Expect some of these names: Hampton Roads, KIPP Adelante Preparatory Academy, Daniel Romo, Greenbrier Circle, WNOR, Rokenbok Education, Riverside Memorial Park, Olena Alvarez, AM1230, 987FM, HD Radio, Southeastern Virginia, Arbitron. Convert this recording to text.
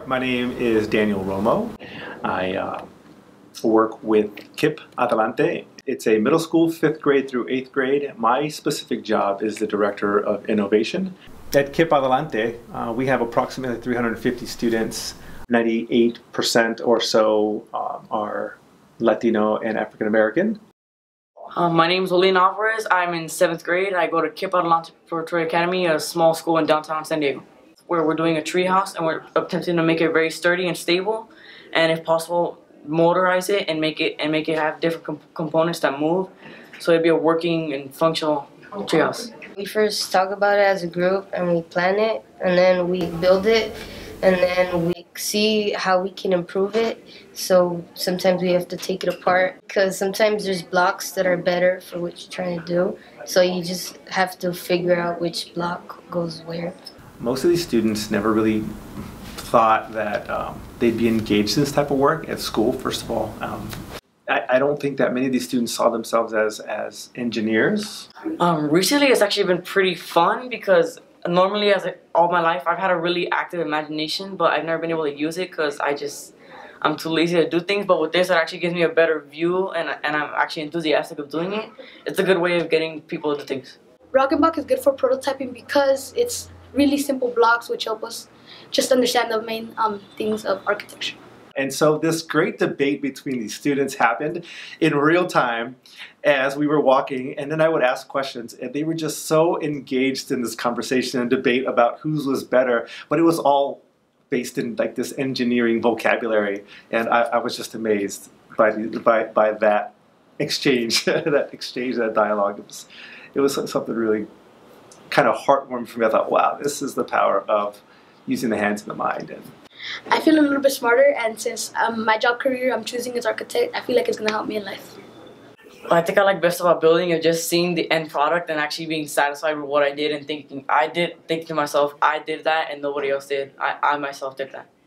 Sure. My name is Daniel Romo. I work with KIPP Adelante. It's a middle school, 5th grade through 8th grade. My specific job is the Director of Innovation. At KIPP Adelante, we have approximately 350 students. 98% or so are Latino and African American. My name is Olena Alvarez. I'm in 7th grade. I go to KIPP Adelante Preparatory Academy, a small school in downtown San Diego, where we're doing a treehouse and we're attempting to make it very sturdy and stable, and if possible, motorize it and make it have different components that move, so it'd be a working and functional treehouse. We first talk about it as a group and we plan it, and then we build it, and then we see how we can improve it. So sometimes we have to take it apart because sometimes there's blocks that are better for what you're trying to do. So you just have to figure out which block goes where. Most of these students never really thought that they'd be engaged in this type of work at school, first of all. I don't think that many of these students saw themselves as engineers. Recently it's actually been pretty fun because normally, all my life, I've had a really active imagination, but I've never been able to use it because I'm too lazy to do things. But with this, it actually gives me a better view, and I'm actually enthusiastic of doing it. It's a good way of getting people to do things. Rokenbok is good for prototyping because it's really simple blocks, which help us just understand the main things of architecture. And so this great debate between these students happened in real time as we were walking, and then I would ask questions, and they were just so engaged in this conversation and debate about whose was better, but it was all based in like this engineering vocabulary, and I was just amazed by that exchange, that dialogue. It was something really kind of heartwarming for me. I thought, wow, this is the power of using the hands and the mind. And I feel a little bit smarter, and since my job career I'm choosing as architect, I feel like it's going to help me in life. Well, I think I like best about building is just seeing the end product and actually being satisfied with what I did and thinking to myself, I did that and nobody else did. I myself did that.